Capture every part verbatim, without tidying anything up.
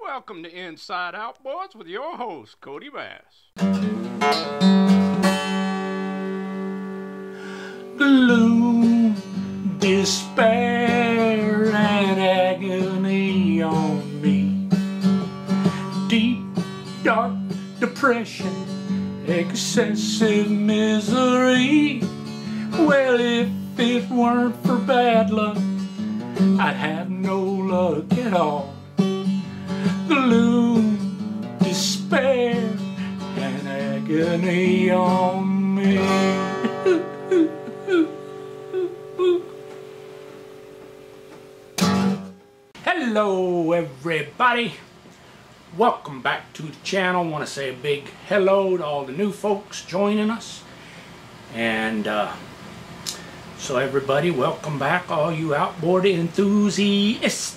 Welcome to Inside Outboards with your host, Cody Bass. Gloom, despair, and agony on me. Deep, dark depression, excessive misery. Well, if it weren't for bad luck, I'd have no luck at all. Gloom, despair, and agony on me. Hello everybody, welcome back to the channel. I want to say a big hello to all the new folks joining us, and uh, so everybody, welcome back, all you outboard enthusiasts.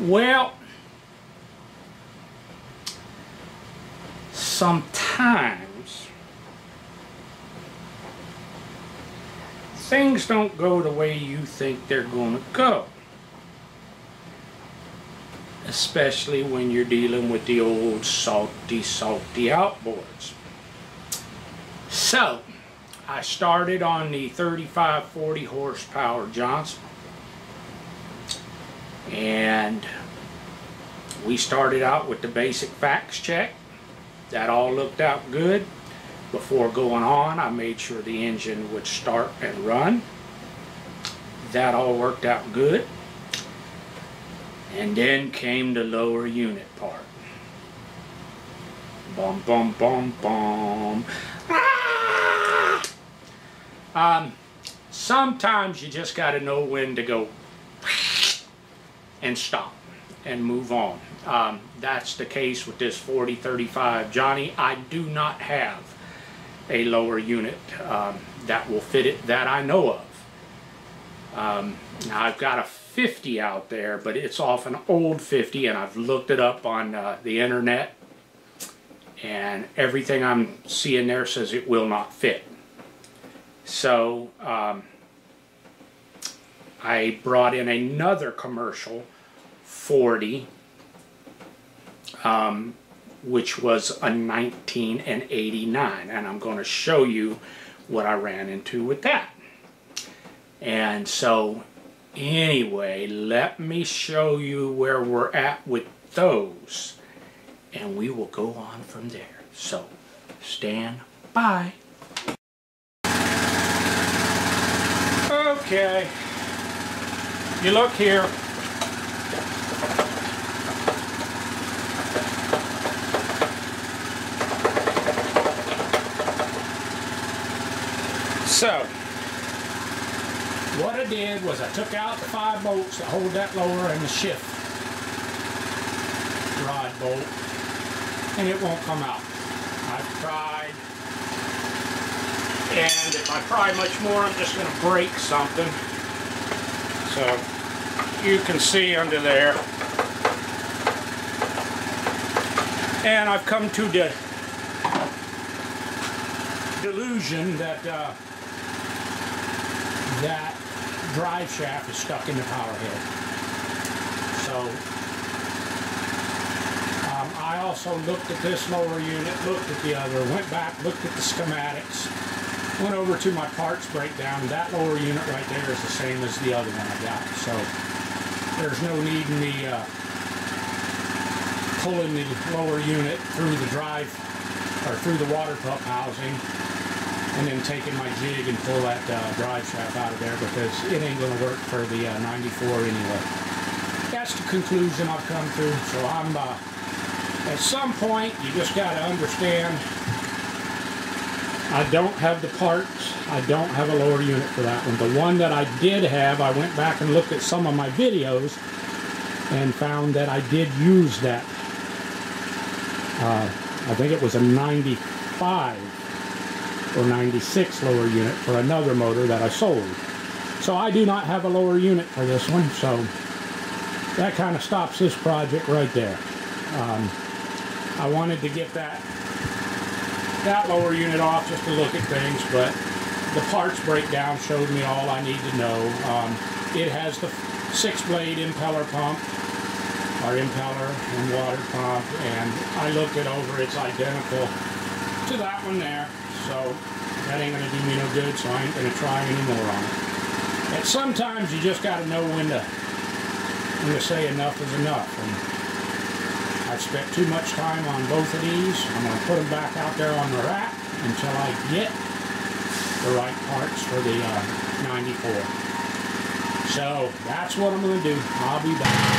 Well, sometimes things don't go the way you think they're going to go, especially when you're dealing with the old salty, salty outboards. So, I started on the thirty-five forty horsepower Johnson, and we started out with the basic facts check. That all looked out good. Before going on, I made sure the engine would start and run. That all worked out good. And then came the lower unit part. Bum bum bum bum. Ah! Um, sometimes you just got to know when to go and stop and move on. Um, that's the case with this forty thirty-five Johnny. I do not have a lower unit um, that will fit it that I know of. Um, now I've got a fifty out there, but it's off an old fifty, and I've looked it up on uh, the internet, and everything I'm seeing there says it will not fit. So um, I brought in another commercial forty, um, which was a nineteen and eighty-nine, and I'm going to show you what I ran into with that. And so anyway, let me show you where we're at with those, and we will go on from there. So stand by. Okay. You look here. So, what I did was I took out the five bolts that hold that lower and the shift rod bolt, and it won't come out. I've tried, and if I try much more, I'm just going to break something. So you can see under there, and I've come to the delusion that uh, that drive shaft is stuck in the power head. So um, I also looked at this lower unit, looked at the other, went back, looked at the schematics. Went over to my parts breakdown. That lower unit right there is the same as the other one I got. So there's no need in me uh, pulling the lower unit through the drive or through the water pump housing and then taking my jig and pull that uh, drive shaft out of there, because it ain't going to work for the uh, ninety-four anyway. That's the conclusion I've come to. So I'm uh, at some point you just got to understand, I don't have the parts, I don't have a lower unit for that one. The one that I did have, I went back and looked at some of my videos and found that I did use that. Uh, I think it was a ninety-five or ninety-six lower unit for another motor that I sold. So I do not have a lower unit for this one, so that kind of stops this project right there. Um, I wanted to get that that lower unit off just to look at things, but the parts breakdown showed me all I need to know. Um, it has the six-blade impeller pump, our impeller and water pump, and I looked it over. It's identical to that one there, so that ain't gonna do me no good, so I ain't gonna try anymore on it. And sometimes you just gotta know when to when to say enough is enough. And I've spent too much time on both of these. I'm gonna put them back out there on the rack until I get the right parts for the uh, ninety-four. So that's what I'm gonna do. I'll be back.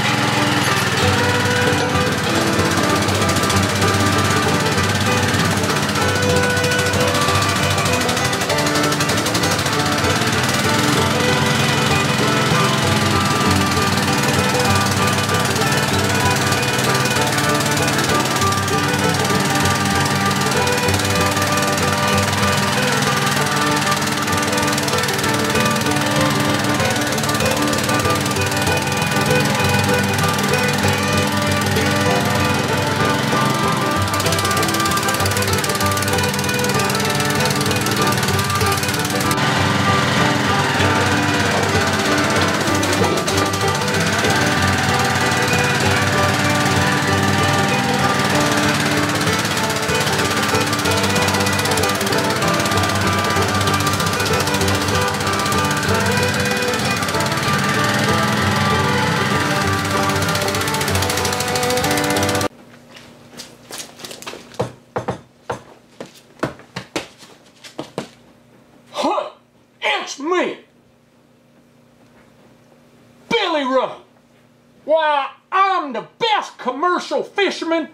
Fisherman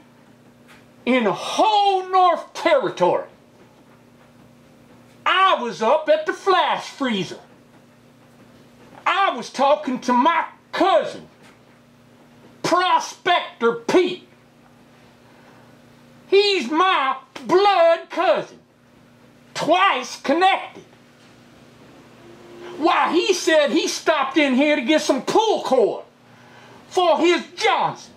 in the whole North Territory. I was up at the flash freezer. I was talking to my cousin, Prospector Pete. He's my blood cousin, twice connected. Why, he said he stopped in here to get some pull cord for his Johnson.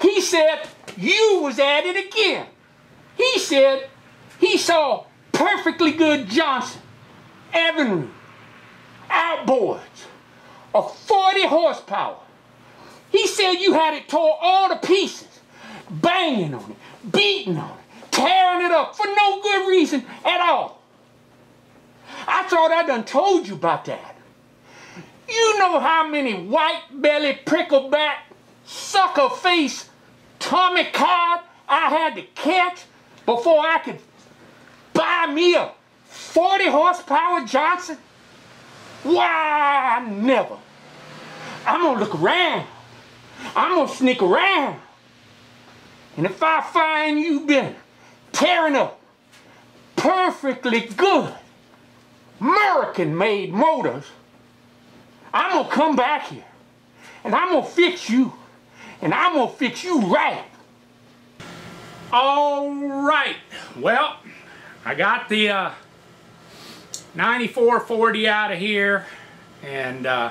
He said you was at it again. He said he saw perfectly good Johnson, Evinrude, Outboards, a forty horsepower. He said you had it tore all to pieces, banging on it, beating on it, tearing it up for no good reason at all. I thought I done told you about that. You know how many white-bellied prickleback, sucker-faced Tommy cod I had to catch before I could buy me a forty horsepower Johnson? Why, I never. I'm gonna look around. I'm gonna sneak around. And if I find you been tearing up perfectly good American-made motors, I'm gonna come back here and I'm gonna fix you. And I'm gonna fix you right. All right, well, I got the uh, ninety-four forty out of here, and uh,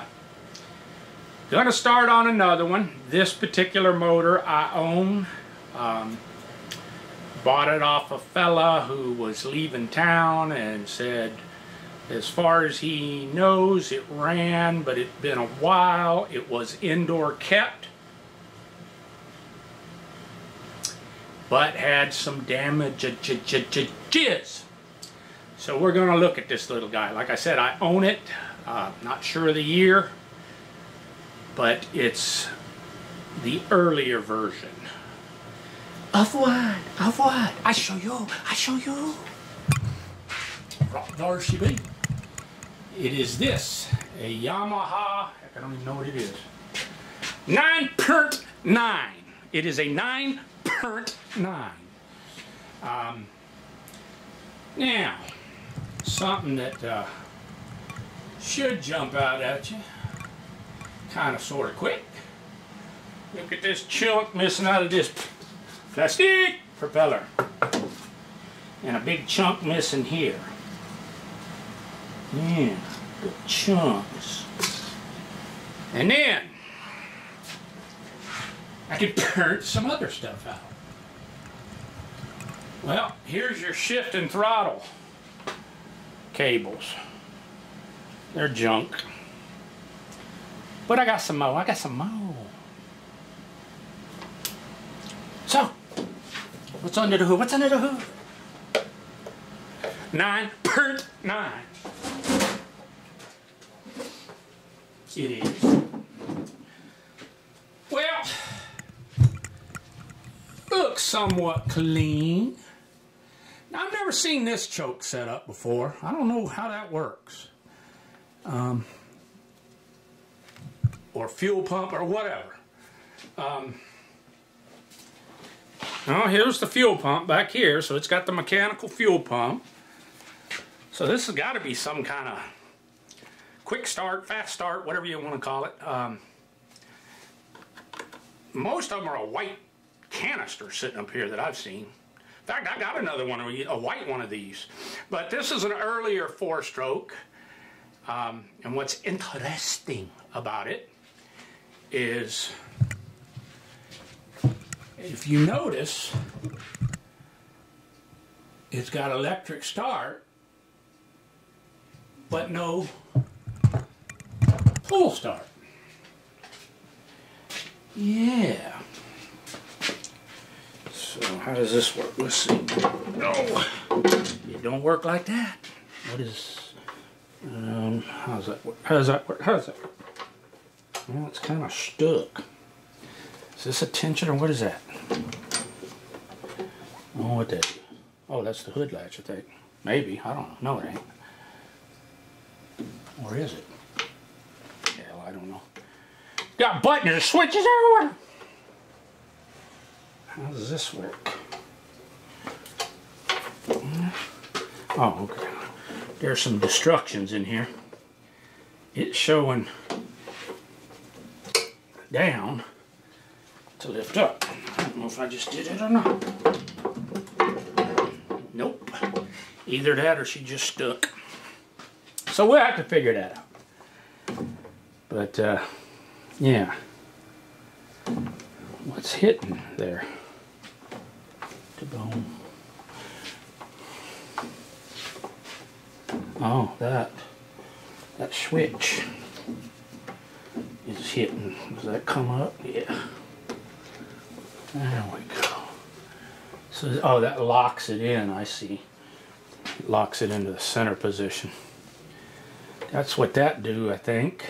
gonna start on another one. This particular motor I own. Um, bought it off a fella who was leaving town and said, as far as he knows, it ran, but it'd been a while. It was indoor kept, but had some damage. So we're gonna look at this little guy. Like I said, I own it. Uh, not sure of the year, but it's the earlier version. Of what? Of what? I show you. I show you. Right there she be. It is this, a Yamaha. I don't even know what it is. nine point nine. It is a nine. nine. Um, now, something that uh, should jump out at you, kind of, sort of quick. Look at this chunk missing out of this plastic propeller, and a big chunk missing here. Yeah, good chunks. And then I could turn some other stuff out. Well, here's your shift and throttle cables. They're junk. But I got some more. I got some more. So, what's under the hood? What's under the hood? Nine pert nine. It is. Well, looks somewhat clean. Now, I've never seen this choke set up before. I don't know how that works. Um, or fuel pump or whatever. Um, now, here's the fuel pump back here. So it's got the mechanical fuel pump. So this has got to be some kind of quick start, fast start, whatever you want to call it. Um, most of them are a white canister sitting up here that I've seen. In fact, I got another one, a white one of these. But this is an earlier four-stroke. Um, and what's interesting about it is, if you notice, it's got electric start, but no pull start. Yeah. So how does this work? Let's see. No, it don't work like that. What is? Um, how does that work? How does that work? How does that work? Well, it's kind of stuck. Is this a tension or what is that? Oh, what that? Oh, that's the hood latch, I think. Maybe, I don't know. No, it ain't. Or is it? Hell, I don't know. Got buttons and switches everywhere. How does this work? Oh, okay. There's some destructions in here. It's showing down to lift up. I don't know if I just did it or not. Nope. Either that or she just stuck. So we'll have to figure that out. But, uh, yeah. What's hitting there? Boom. Oh, that. That switch is hitting. Does that come up? Yeah. There we go. So, oh, that locks it in, I see. It locks it into the center position. That's what that do, I think.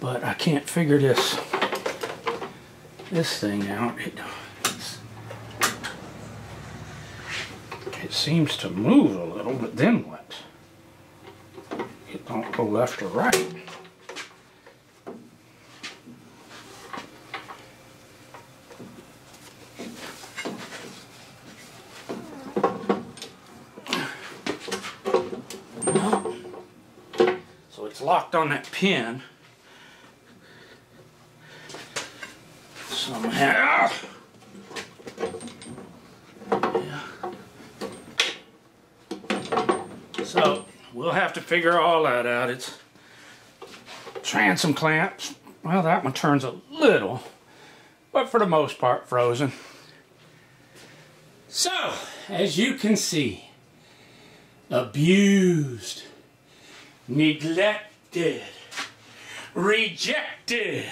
But I can't figure this this thing out. It, it seems to move a little, but then what? It don't go left or right. Locked on that pin somehow. Yeah. So we'll have to figure all that out. It's transom clamps. Well, that one turns a little, but for the most part frozen. So as you can see, abused, neglected, Did. Rejected.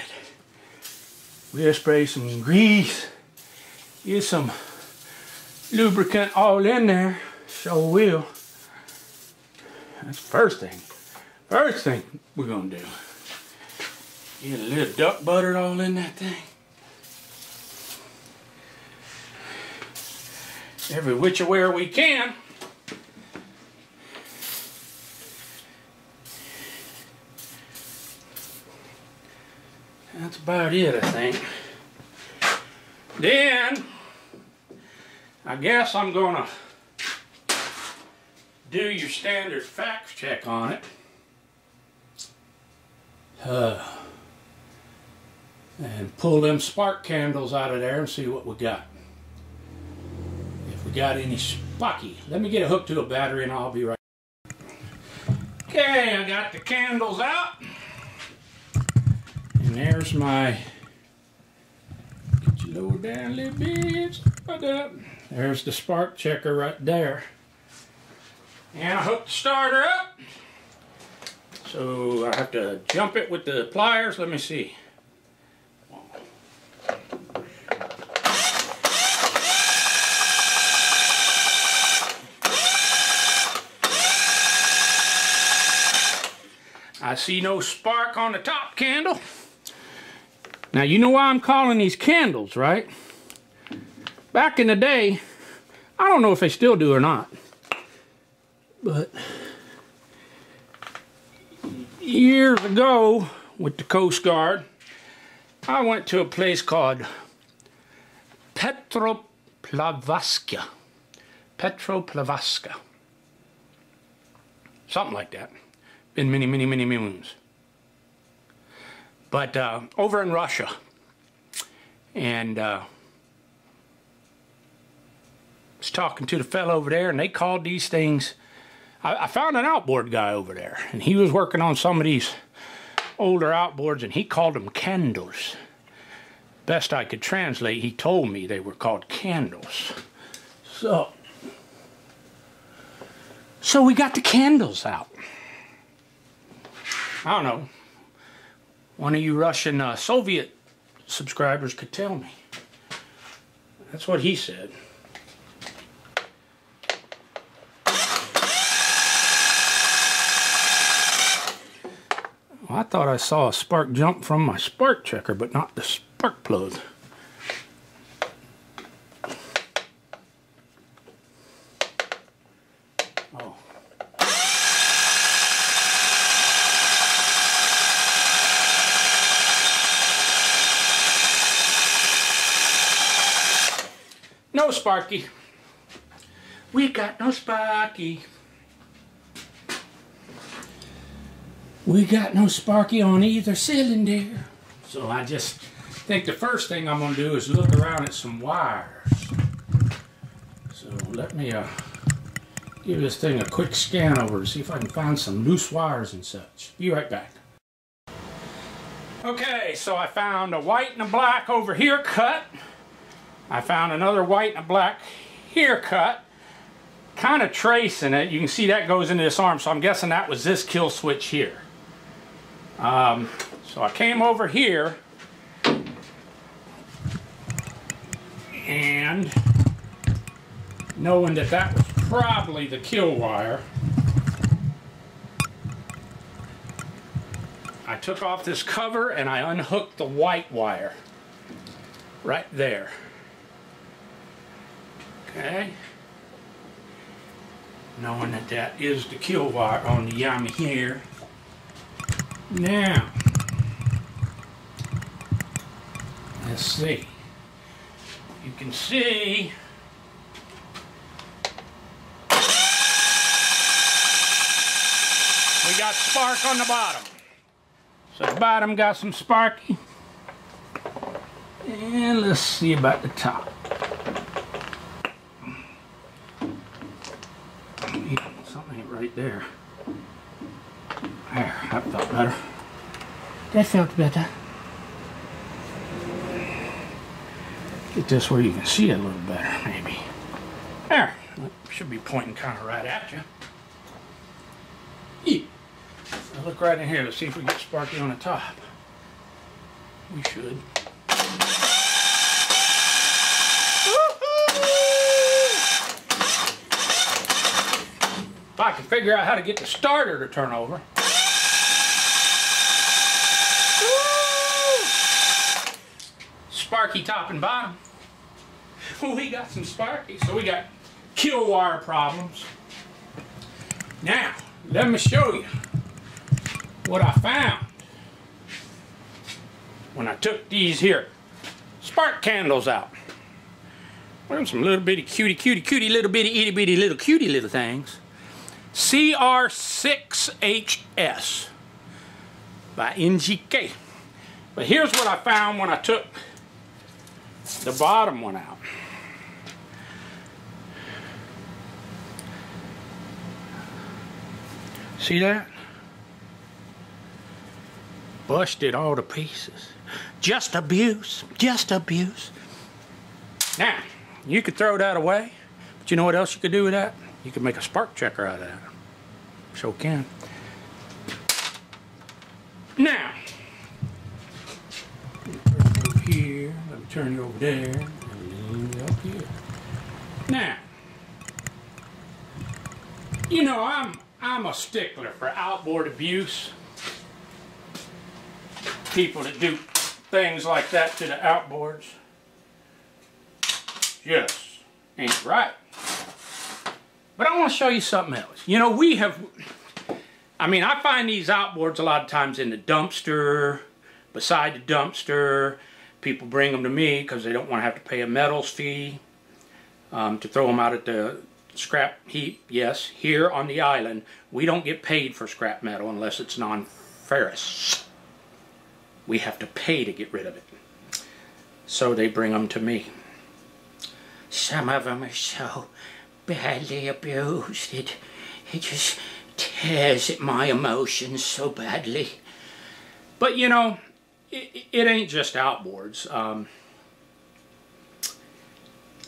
We'll spray some grease, get some lubricant all in there. Sure will. That's the first thing. First thing we're gonna do. Get a little duck butter all in that thing. Every which way we can. That's about it, I think. Then, I guess I'm gonna do your standard fact check on it. Uh, and pull them spark candles out of there and see what we got. If we got any sparky. Let me get it hooked to a battery and I'll be right back. Okay, I got the candles out. And there's my, get you lower down a little bit, right up. There's the spark checker right there. And I hooked the starter up. So I have to jump it with the pliers. Let me see. I see no spark on the top candle. Now you know why I'm calling these candles, right? Back in the day, I don't know if they still do or not, but years ago with the Coast Guard, I went to a place called Petroplavaska. Petroplavaska. Something like that. Been many, many, many moons. But uh, over in Russia. And uh, I was talking to the fellow over there, and they called these things. I, I found an outboard guy over there, and he was working on some of these older outboards, and he called them candles. Best I could translate, he told me they were called candles. So, so we got the candles out. I don't know. One of you Russian uh, Soviet subscribers could tell me. That's what he said. Well, I thought I saw a spark jump from my spark checker, but not the spark plug. Oh. No Sparky. We got no Sparky. We got no Sparky on either cylinder. So I just think the first thing I'm going to do is look around at some wires. So let me uh, give this thing a quick scan over to see if I can find some loose wires and such. Be right back. Okay, so I found a white and a black over here cut. I found another white and a black here cut. Kind of tracing it. You can see that goes into this arm, so I'm guessing that was this kill switch here. Um, so I came over here and knowing that that was probably the kill wire, I took off this cover and I unhooked the white wire right there. Okay, knowing that that is the kill wire on the Yamaha here. Now, let's see. You can see we got spark on the bottom. So the bottom got some sparky. And let's see about the top. Right there. There, that felt better. That felt better. Get this where you can see it a little better, maybe. There, it should be pointing kind of right at you. Eep. Now look right in here, let's see if we get sparky on the top. We should. If I can figure out how to get the starter to turn over. Woo! Sparky top and bottom. We got some sparky, so we got kill wire problems. Now, let me show you what I found when I took these here spark candles out. Well, some little bitty cutie, cutie, cutie, little bitty, itty bitty, little cutie little things. C R six H S by N G K. But here's what I found when I took the bottom one out. See that? Busted all to pieces. Just abuse. Just abuse. Now, you could throw that away, but you know what else you could do with that? You can make a spark checker out of that. Sure can. Now, let me over here, let me turn you over there, and lean up here. Now, you know, I'm, I'm a stickler for outboard abuse. People that do things like that to the outboards just ain't right. But I want to show you something else. You know, we have, I mean, I find these outboards a lot of times in the dumpster, beside the dumpster. People bring them to me because they don't want to have to pay a metals fee um, to throw them out at the scrap heap. Yes, here on the island, we don't get paid for scrap metal unless it's non-ferrous. We have to pay to get rid of it. So they bring them to me. Some of them are so badly abused, it, it just tears at my emotions so badly. But you know, it, it ain't just outboards. Um,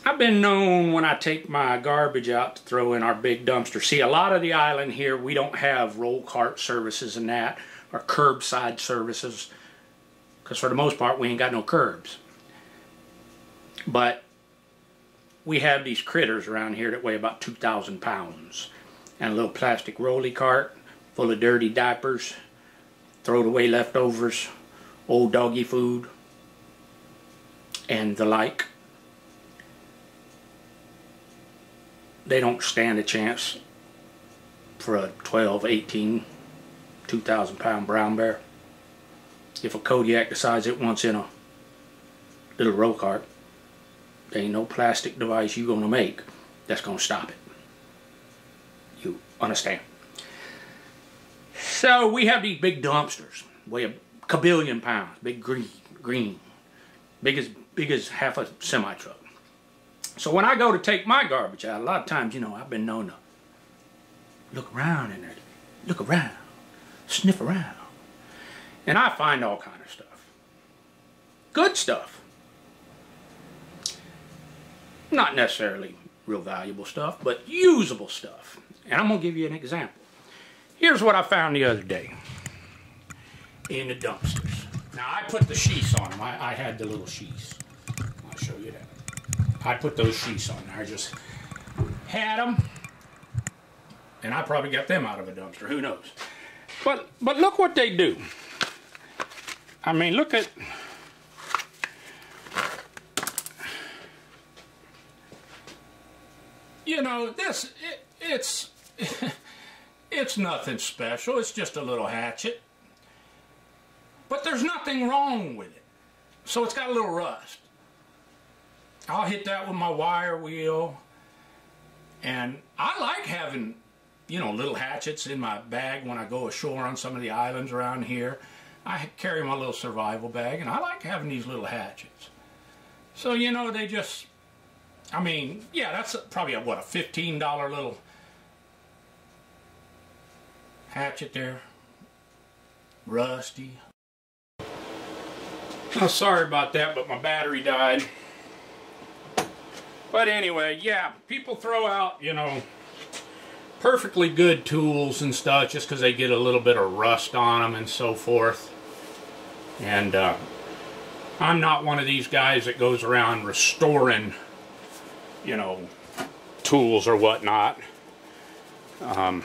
I've been known when I take my garbage out to throw in our big dumpster. See, a lot of the island here, we don't have roll cart services and that, or curbside services, because for the most part, we ain't got no curbs. But we have these critters around here that weigh about two thousand pounds. And a little plastic rolly cart full of dirty diapers, thrown away leftovers, old doggy food, and the like. They don't stand a chance for a twelve, eighteen, two thousand pound brown bear. If a Kodiak decides it wants in a little roll cart, there ain't no plastic device you gonna make that's gonna stop it. You understand? So we have these big dumpsters, weigh a kabillion pounds, big green, green, big as big as half a semi truck. So when I go to take my garbage out, a lot of times, you know, I've been known to look around in there, look around, sniff around, and I find all kind of stuff. Good stuff. Not necessarily real valuable stuff, but usable stuff. And I'm going to give you an example. Here's what I found the other day in the dumpsters. Now, I put the sheaths on them. I, I had the little sheaths. I'll show you that. I put those sheaths on there. I just had them, and I probably got them out of a dumpster. Who knows? But, but look what they do. I mean, look at... You know, this, it, it's, it's nothing special. It's just a little hatchet. But there's nothing wrong with it. So it's got a little rust. I'll hit that with my wire wheel. And I like having, you know, little hatchets in my bag when I go ashore on some of the islands around here. I carry my little survival bag, and I like having these little hatchets. So, you know, they just... I mean, yeah, that's probably a, what, a fifteen dollar little hatchet there. Rusty. I'm sorry about that, but my battery died. But anyway, yeah, people throw out, you know, perfectly good tools and stuff just because they get a little bit of rust on them and so forth. And uh, I'm not one of these guys that goes around restoring, you know, tools or whatnot. Um,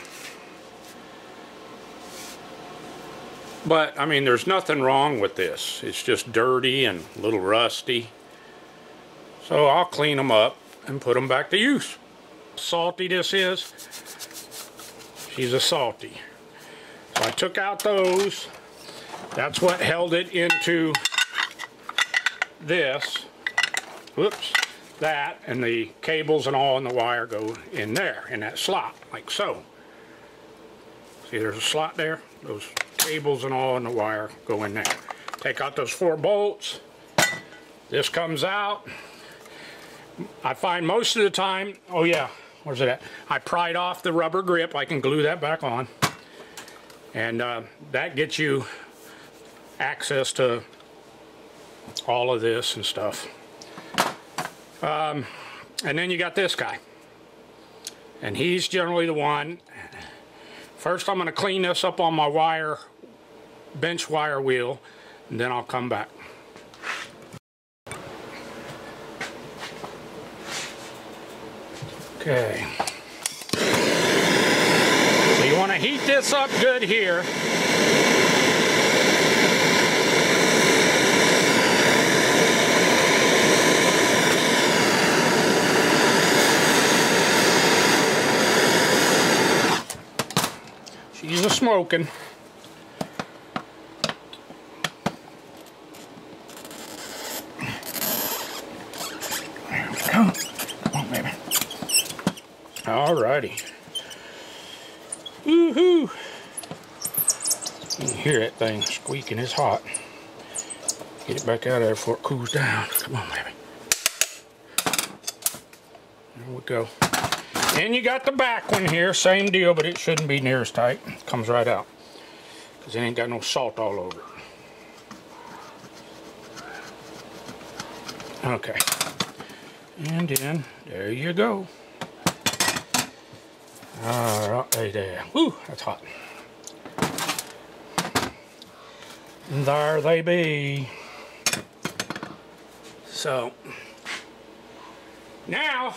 but, I mean, there's nothing wrong with this. It's just dirty and a little rusty. So I'll clean them up and put them back to use. Salty this is. She's a salty. So I took out those. That's what held it into this. Whoops. That, and the cables and all and the wire go in there in that slot, like so. See, there's a slot there. Those cables and all and the wire go in there. Take out those four bolts. This comes out. I find most of the time, oh yeah, where's it at? I pried off the rubber grip. I can glue that back on, and uh, that gets you access to all of this and stuff. Um, and then you got this guy, and he's generally the one. First I'm going to clean this up on my wire bench wire wheel, and then I'll come back. Okay. So you want to heat this up good here. She's a smoking. There we go. Come on, baby. Alrighty. Woohoo! You can hear that thing squeaking, it's hot. Get it back out of there before it cools down. Come on, baby. There we go. And you got the back one here, same deal, but it shouldn't be near as tight. It comes right out, because it ain't got no salt all over it. Okay. And then, there you go. Alright there. Woo, that's hot. And there they be. So, now,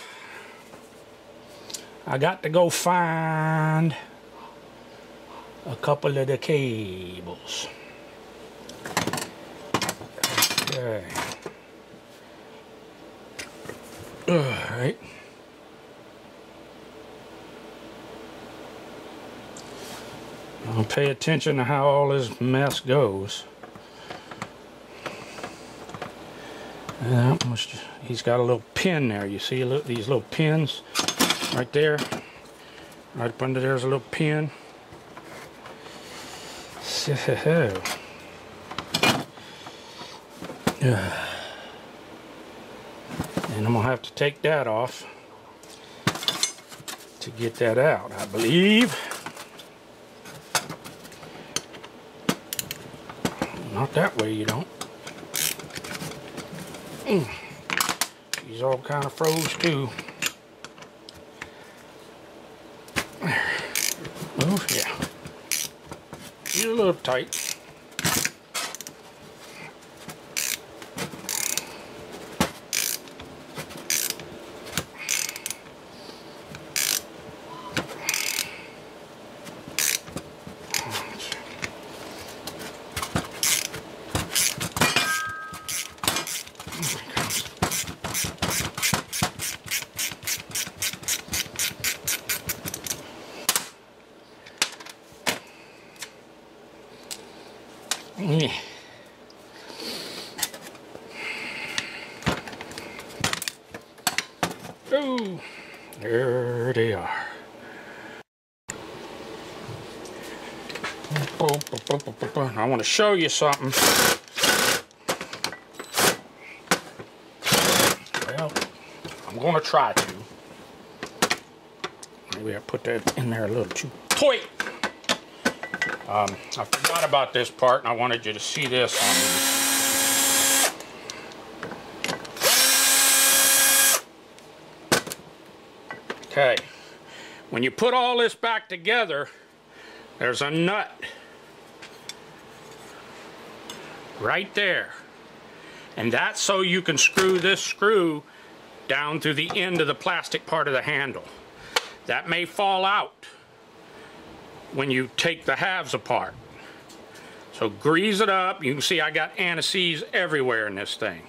I got to go find a couple of the cables. Okay. Alright. I'll pay attention to how all this mess goes. And that must, he's got a little pin there. You see look, these little pins right there. Right up under there's a little pin. So, uh, and I'm gonna have to take that off to get that out, I believe. Not that way, you don't. Mm. These all kind of froze too. There. Oh yeah. Get a little tight. Yeah. Oh, there they are. I want to show you something. Well, I'm going to try to. Maybe I put that in there a little too tight. Um, I forgot about this part, and I wanted you to see this on me. Okay. When you put all this back together, there's a nut right there. And that's so you can screw this screw down through the end of the plastic part of the handle. That may fall out when you take the halves apart. So grease it up. You can see I got antiseas everywhere in this thing.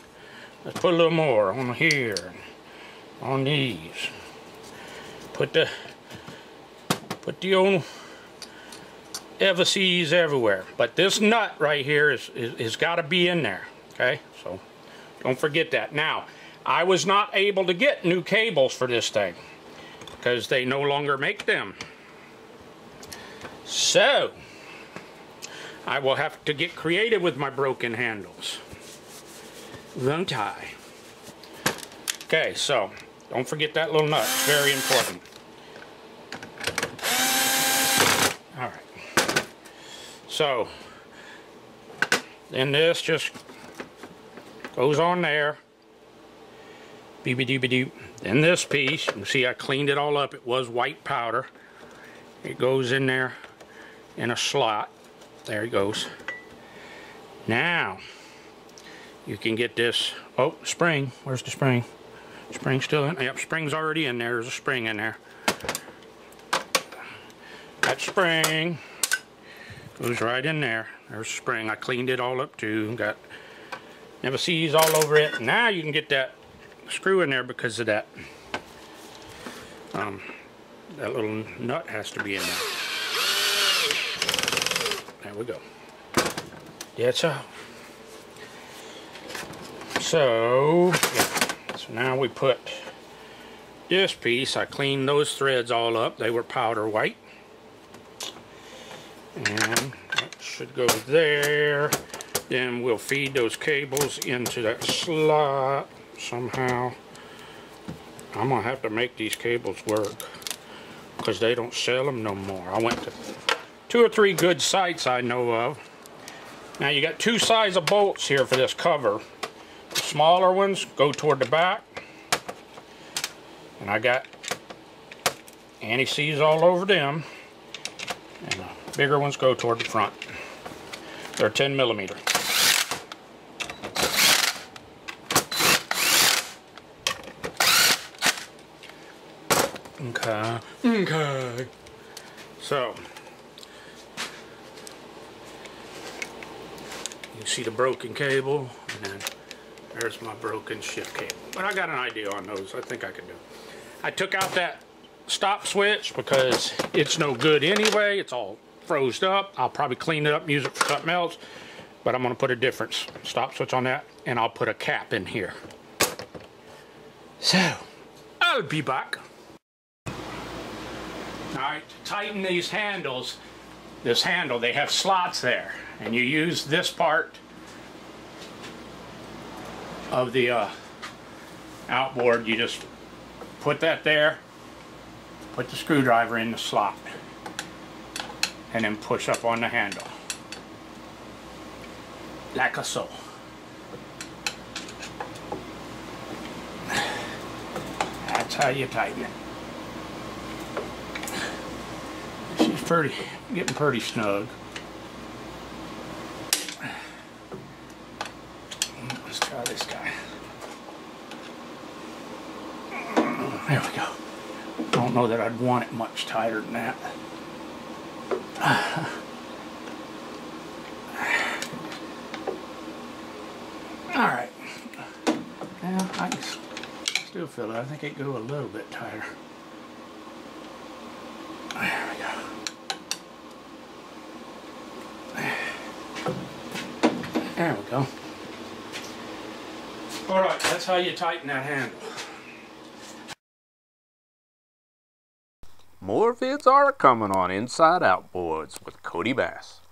Let's put a little more on here, on these. Put the put the old antiseas everywhere. But this nut right here is, is, is got to be in there. Okay, so don't forget that. Now, I was not able to get new cables for this thing because they no longer make them. So, I will have to get creative with my broken handles, won't I? Okay, so, don't forget that little nut. It's very important. Alright. So, then this just goes on there. Beep-a-doop-a-doop. Then this piece, you can see I cleaned it all up. It was white powder. It goes in there in a slot. There it goes. Now you can get this. Oh, spring. Where's the spring? Spring still in? Yep, spring's already in there. There's a spring in there. That spring goes right in there. There's a spring. I cleaned it all up too. Got M S Cs all over it. Now you can get that screw in there because of that. Um, that little nut has to be in there. There we go. That's all. So, yeah. So now we put this piece. I cleaned those threads all up. They were powder white. And that should go there. Then we'll feed those cables into that slot somehow. I'm gonna have to make these cables work because they don't sell them no more. I went to two or three good sites I know of. Now you got two size of bolts here for this cover. The smaller ones go toward the back, and I got anti-seize all over them, and the bigger ones go toward the front. They're ten millimeter. Okay. Okay. So you see the broken cable, and then there's my broken shift cable. But I got an idea on those. I think I can do it. I took out that stop switch because it's no good anyway. It's all froze up. I'll probably clean it up and use it for something else. But I'm going to put a difference stop switch on that, and I'll put a cap in here. So I'll be back. Alright, to tighten these handles, this handle, they have slots there, and you use this part of the uh, outboard. You just put that there, put the screwdriver in the slot, and then push up on the handle, like so. That's how you tighten it. Pretty, getting pretty snug. Let's try this guy. There we go. I don't know that I'd want it much tighter than that. Alright. Now I can still feel it. I think it go a little bit tighter. There we go. There we go. Alright, that's how you tighten that handle. More vids are coming on Inside Outboards with Cody Bass.